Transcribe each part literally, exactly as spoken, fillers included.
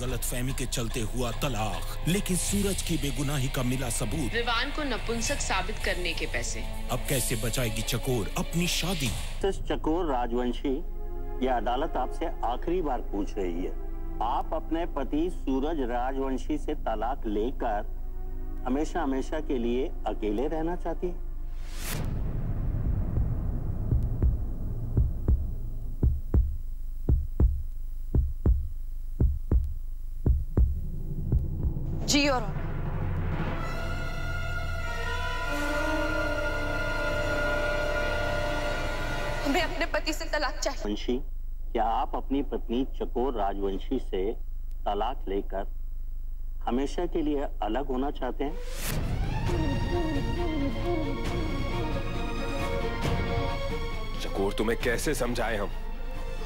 गलतफहमी के चलते हुआ तलाक, लेकिन सूरज की बेगुनाही का मिला सबूत। विवान को नपुंसक साबित करने के पैसे। अब कैसे बचाएगी चकोर अपनी शादी? चकोर राजवंशी, ये अदालत आपसे आखिरी बार पूछ रही है, आप अपने पति सूरज राजवंशी से तलाक लेकर हमेशा हमेशा के लिए अकेले रहना चाहती है? जी योर ऑनर। हमें अपने पति से तलाक चाहिए। वंशी, क्या आप अपनी पत्नी चकोर राजवंशी से तलाक लेकर हमेशा के लिए अलग होना चाहते हैं? चकोर, तुम्हें कैसे समझाएं हम?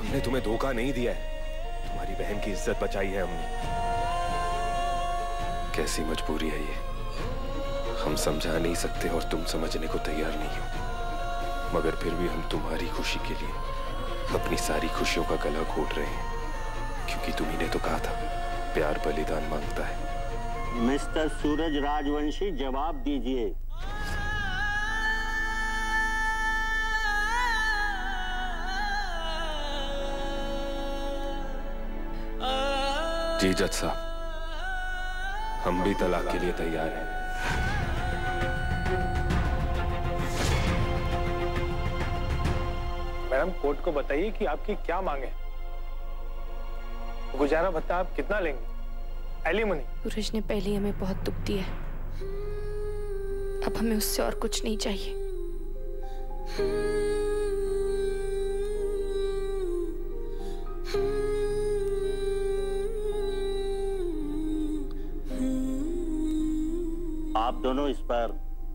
हमने तुम्हें धोखा नहीं दिया है, तुम्हारी बहन की इज्जत बचाई है हमने। कैसी मजबूरी है ये, हम समझा नहीं सकते और तुम समझने को तैयार नहीं हो, मगर फिर भी हम तुम्हारी खुशी के लिए अपनी सारी खुशियों का गला घोट रहे हैं, क्योंकि तुम्ही ने तो कहा था प्यार बलिदान मांगता है। मिस्टर सूरज राजवंशी, जवाब दीजिए। जी जज साहब, हम भी तलाक के लिए तैयार हैं। मैडम, कोर्ट को बताइए कि आपकी क्या मांग है। गुजारा भत्ता आप कितना लेंगे? एलिमनी। सूरज ने पहले हमें बहुत दुख दिया है, अब हमें उससे और कुछ नहीं चाहिए। आप दोनों इस पर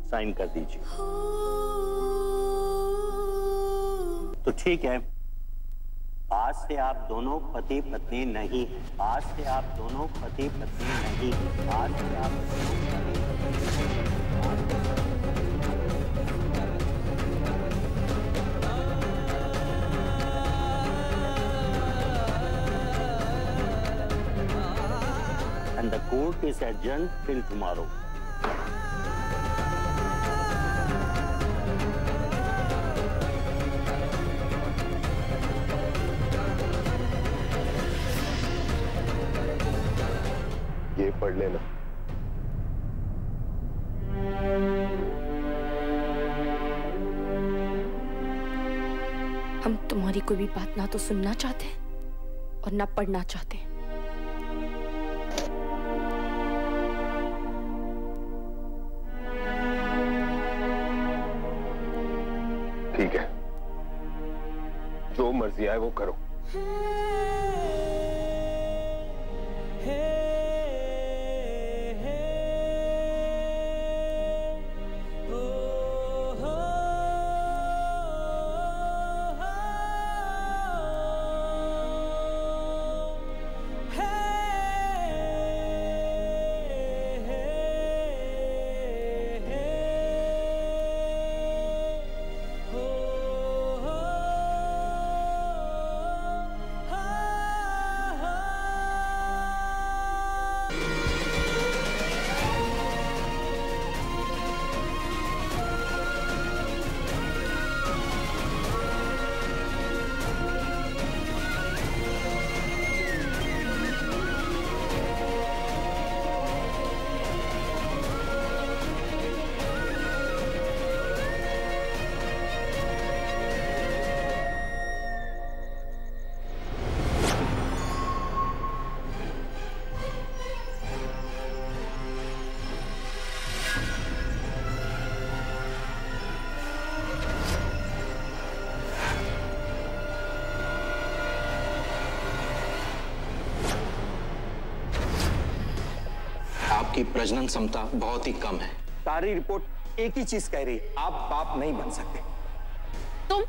साइन कर दीजिए। तो ठीक है, आज से आप दोनों पति पत्नी नहीं, आज से आप दोनों पति पत्नी नहीं, आज से आप and the court is adjourned till tomorrow. ये पढ़ लेना। हम तुम्हारी कोई भी बात ना तो सुनना चाहते हैं और ना पढ़ना चाहते हैं। ठीक है, जो मर्जी आए वो करो। प्रजनन क्षमता बहुत ही कम है। सारी रिपोर्ट एक ही चीज कह रही है, आप बाप नहीं बन सकते। तुम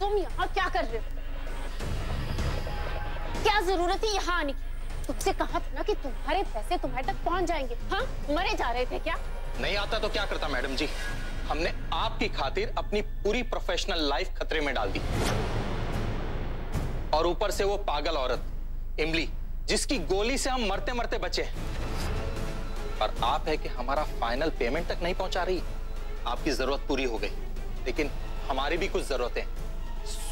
तुम यहाँ क्या कर रहे हो? क्या जरूरत है यहाँ आने की? तुमसे कहा था ना कि तुम्हारे पैसे तुम्हारे तक पहुँच जाएंगे। हाँ, मरे जा रहे थे क्या? नहीं आता तो क्या करता मैडम जी, हमने आपकी खातिर अपनी पूरी प्रोफेशनल लाइफ खतरे में डाल दी, और ऊपर से वो पागल औरत इमली जिसकी गोली से हम मरते मरते बचे, और आप है कि हमारा फाइनल पेमेंट तक नहीं पहुंचा रही। आपकी जरूरत पूरी हो गई, लेकिन हमारी भी कुछ जरूरतें।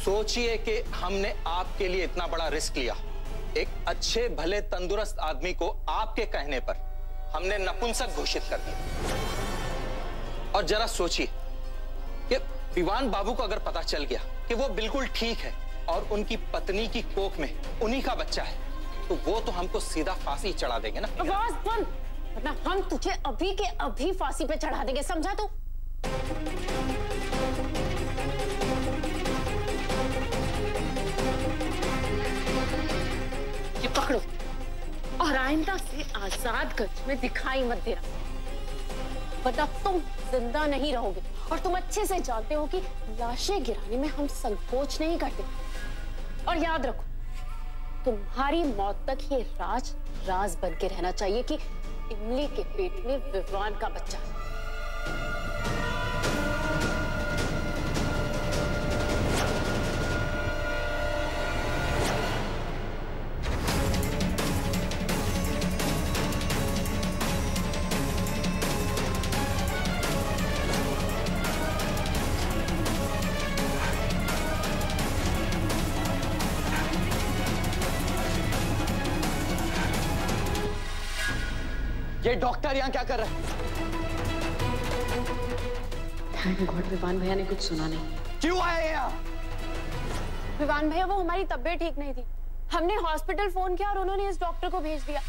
सोचिए कि हमने आपके लिए इतना बड़ा रिस्क लिया, एक अच्छे भले तंदुरुस्त आदमी को आपके कहने पर हमने नपुंसक घोषित कर दिया। और जरा सोचिए कि विवान बाबू को अगर पता चल गया कि वो बिल्कुल ठीक है और उनकी पत्नी की कोख में उन्हीं का बच्चा है, तो वो तो हमको सीधा फांसी चढ़ा देंगे ना। आवाज बंद, वरना हम तुझे अभी के अभी फांसी पे चढ़ा देंगे, समझा तू? ये पकड़ो और आइंदा से आज़ादगंज में दिखाई मत देना, वरना तुम जिंदा नहीं रहोगे। और तुम अच्छे से जानते हो कि लाशें गिराने में हम संकोच नहीं करते। और याद रखो, तुम्हारी मौत तक ये राज राज बन के रहना चाहिए कि इमली के पेट में विवान का बच्चा है। ये डॉक्टर यहाँ क्या कर रहा है? गॉड, विवान भैया ने कुछ सुना नहीं। क्यों आए यहाँ? विवान भैया, वो हमारी तबीयत ठीक नहीं थी, हमने हॉस्पिटल फोन किया और उन्होंने इस डॉक्टर को भेज दिया।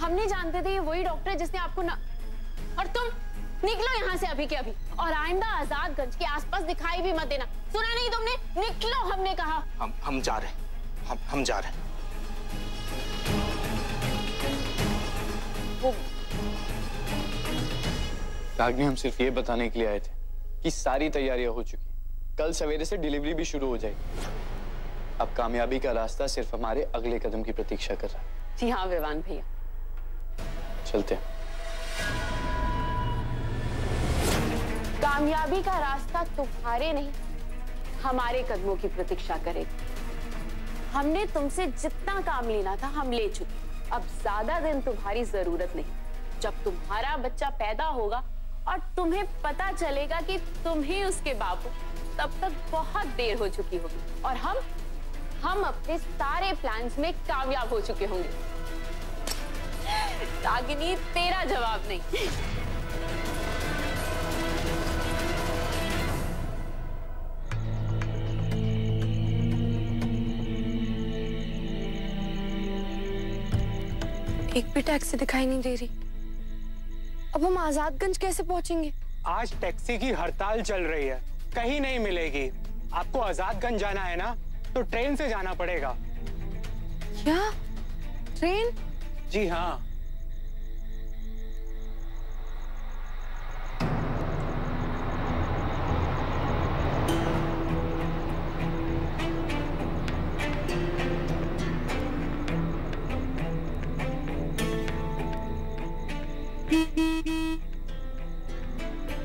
हम नहीं जानते थे ये वही डॉक्टर है जिसने आपको ना। और तुम निकलो यहाँ से अभी के अभी, और आइंदा आज़ादगंज के आसपास दिखाई भी मत देना। सुना नहीं तुमने? निकलो, हमने कहा। हम हम जा रहे हैं, हम हम जा रहे हैं। वो रागनी, हम सिर्फ ये बताने के लिए आए थे कि सारी तैयारियां हो चुकी, कल सवेरे से डिलीवरी भी शुरू हो जाएगी। अब कामयाबी का रास्ता सिर्फ हमारे अगले कदम की प्रतीक्षा कर रहा है। जी हाँ विवान भैया, चलते हैं। कामयाबी का रास्ता तुम्हारे नहीं, हमारे कदमों की प्रतीक्षा करेगी। हमने तुमसे जितना काम लेना था हम ले चुके, अब ज्यादा दिन तुम्हारी जरूरत नहीं। जब तुम्हारा बच्चा पैदा होगा और तुम्हें पता चलेगा कि तुम ही उसके बाप हो, तब तक बहुत देर हो चुकी होगी और हम हम अपने सारे प्लान्स में कामयाब हो चुके होंगे। रागिनी, तेरा जवाब नहीं। एक भी टैक्सी दिखाई नहीं दे रही, अब हम आज़ादगंज कैसे पहुंचेंगे? आज टैक्सी की हड़ताल चल रही है, कहीं नहीं मिलेगी। आपको आज़ादगंज जाना है ना, तो ट्रेन से जाना पड़ेगा। क्या ट्रेन? जी हाँ।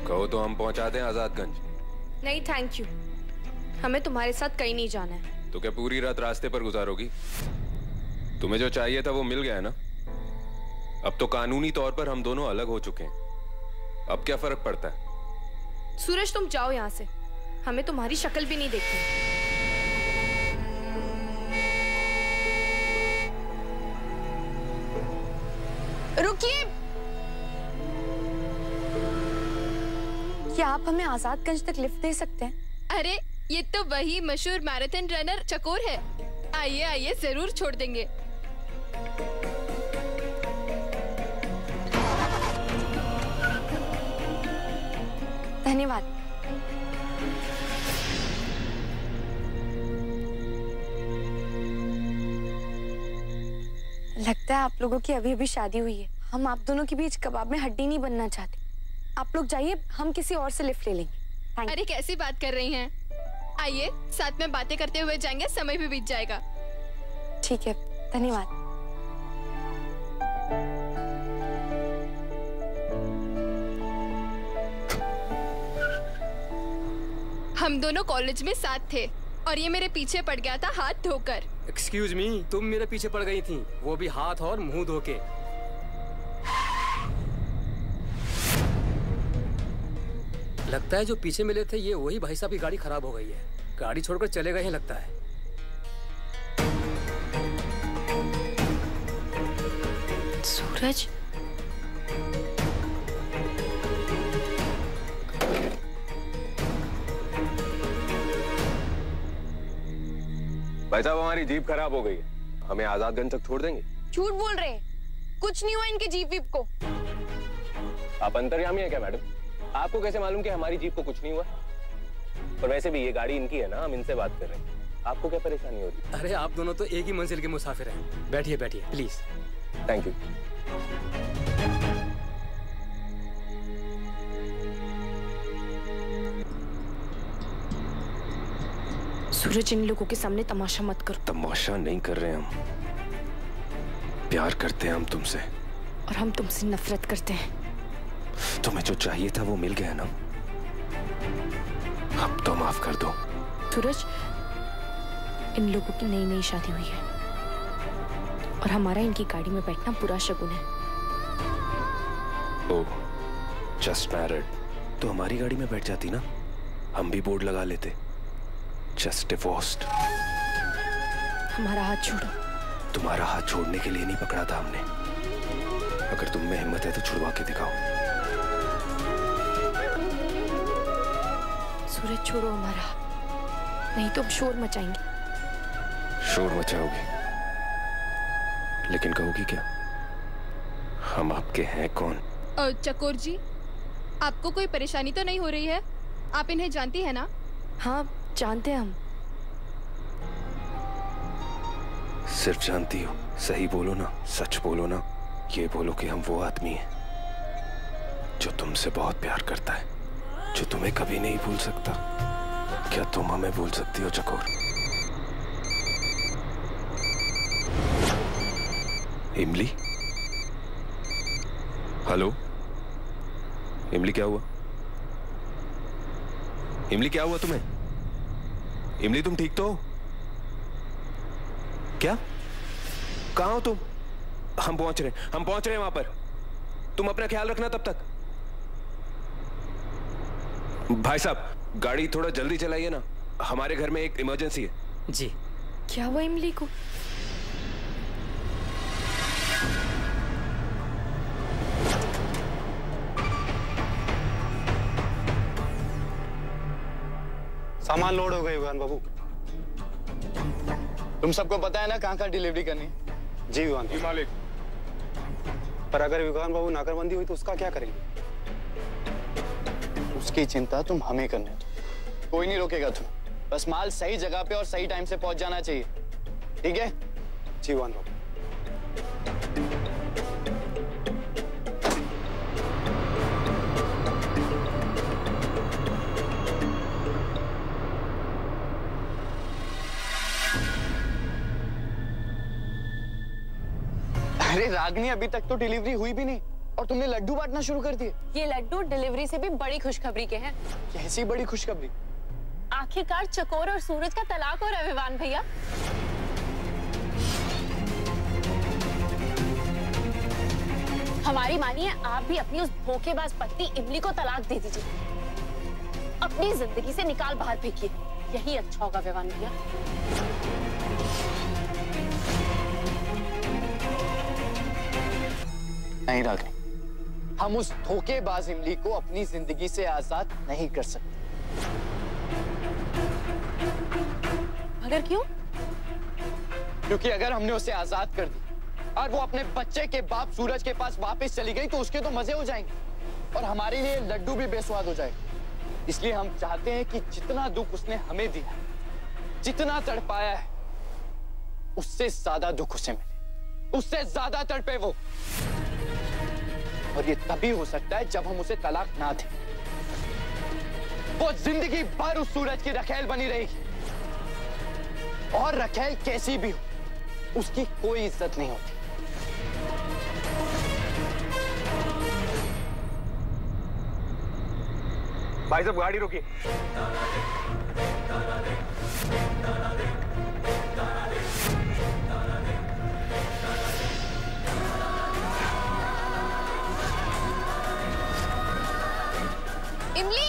कहो तो हम पहुंचाते हैं आज़ादगंज। नहीं थैंक यू, हमें तुम्हारे साथ कहीं नहीं जाना है। तो क्या पूरी रात रास्ते पर गुजारोगी? तुम्हें जो चाहिए था वो मिल गया है ना। अब तो कानूनी तौर पर हम दोनों अलग हो चुके हैं, अब क्या फर्क पड़ता है? सूरज, तुम जाओ यहाँ से, हमें तुम्हारी शक्ल भी नहीं देखती। रुकिए, क्या आप हमें आज़ादगंज तक लिफ्ट दे सकते हैं? अरे ये तो वही मशहूर मैराथन रनर चकोर है, आइए आइए जरूर छोड़ देंगे। धन्यवाद। लगता है आप लोगों की अभी अभी शादी हुई है। हम आप दोनों के बीच कबाब में हड्डी नहीं बनना चाहते। आप लोग जाइए, हम किसी और से लिफ्ट ले लेंगे। अरे कैसी बात कर रही हैं? आइए साथ में बातें करते हुए जाएंगे, समय भी बीत जाएगा। ठीक है, धन्यवाद। हम दोनों कॉलेज में साथ थे और ये मेरे पीछे पड़ गया था हाथ धोकर। एक्सक्यूज मी, तुम मेरे पीछे पड़ गई थी, वो भी हाथ और मुंह धो के। लगता है जो पीछे मिले थे ये वही भाई साहब की गाड़ी खराब हो गई है, गाड़ी छोड़कर चले गए हैं लगता है। सूरज, भाई साहब हमारी जीप खराब हो गई है, हमें आजादगंज तक छोड़ देंगे? झूठ बोल रहे हैं, कुछ नहीं हुआ इनकी जीप वीप को। आप अंतर्यामी हैं क्या मैडम? आपको कैसे मालूम कि हमारी जीप को कुछ नहीं हुआ? और वैसे भी ये गाड़ी इनकी है ना, हम इनसे बात कर रहे हैं, आपको क्या परेशानी हो रही? अरे आप दोनों तो एक ही मंजिल के मुसाफिर हैं, बैठिए बैठिए प्लीज। Thank you. सूरज इन लोगों के सामने तमाशा मत करो। तमाशा नहीं कर रहे हम, प्यार करते हैं हम तुमसे। और हम तुमसे नफरत करते हैं। तुम्हें जो चाहिए था वो मिल गया ना, अब तो माफ कर दो। सूरज, इन लोगों की नई नई शादी हुई है और हमारा इनकी गाड़ी में बैठना पूरा शगुन है। ओ, जस्ट मैरिड तो हमारी गाड़ी में बैठ जाती ना, हम भी बोर्ड लगा लेते जस्ट डिवोर्स्ड। हमारा हाथ छोड़ो। तुम्हारा हाथ छोड़ने के लिए नहीं पकड़ा था हमने, अगर तुम में हिम्मत है तो छुड़वा के दिखाओ। सूरज छोड़ो हमारा, नहीं तो हम शोर मचाएंगे। शोर मचाओगे लेकिन कहोगी क्या, हम आपके हैं कौन? चकोर जी, आपको कोई परेशानी तो नहीं हो रही है? आप इन्हें जानती हैं ना? हाँ जानते हैं हम। सिर्फ जानती हो, सही बोलो ना, सच बोलो ना, ये बोलो कि हम वो आदमी हैं जो तुमसे बहुत प्यार करता है, जो तुम्हें कभी नहीं भूल सकता। क्या तुम हमें भूल सकती हो चकोर? इमली, हेलो इमली, क्या हुआ इमली, क्या हुआ तुम्हें? इमली तुम ठीक तो हो क्या? कहाँ हो तुम? हम पहुंच रहे हैं, हम पहुंच रहे हैं वहां पर, तुम अपना ख्याल रखना तब तक। भाई साहब गाड़ी थोड़ा जल्दी चलाइए ना, हमारे घर में एक इमरजेंसी है। जी। क्या हुआ इमली को? सामान लोड हो गए विवान बाबू, तुम सबको पता है ना कहाँ कहाँ डिलीवरी करनी। जी विवान जी मालिक। पर अगर विवान बाबू नाकाबंदी हुई तो उसका क्या करेंगे? उसकी चिंता तुम हमें करने दो, कोई नहीं रोकेगा तुम, बस माल सही जगह पे और सही टाइम से पहुंच जाना चाहिए, ठीक है? जी विवान बाबू। अरे रागनी, अभी तक तो डिलीवरी हुई भी नहीं और तुमने लड्डू बांटना शुरू कर दिए। ये लड्डू डिलीवरी से भी बड़ी खुशखबरी के हैं। कैसी बड़ी खुशखबरी? आखिरकार चकोर और सूरज का तलाक हो रहा है विवान भैया। हमारी मानिए, आप भी अपनी उस धोखेबाज पत्नी इमली को तलाक दे दीजिए, अपनी जिंदगी से निकाल बाहर फेंकिए, यही अच्छा होगा विवान भैया। नहीं रागनी, हम उस धोखेबाज इमली को अपनी जिंदगी से आजाद नहीं कर सकते। मगर क्यों? क्योंकि अगर हमने उसे आजाद कर दी और वो अपने बच्चे के बाप सूरज के पास वापस चली गई तो उसके तो मजे हो जाएंगे और हमारे लिए लड्डू भी बेस्वाद हो जाएगा। इसलिए हम चाहते हैं कि जितना दुख उसने हमें दिया, जितना तड़पाया है, उससे ज्यादा दुख उसे मिले, उससे ज्यादा तड़पे वो। और ये तभी हो सकता है जब हम उसे तलाक ना दें। वो जिंदगी भर उस सूरज की रखेल बनी रहेगी और रखेल कैसी भी हो उसकी कोई इज्जत नहीं होती। भाई साहब गाड़ी रोकिए। इमली,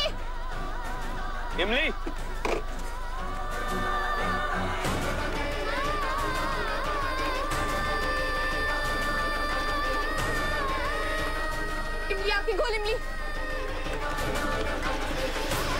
इमली, इमली, आपकी गोल इमली।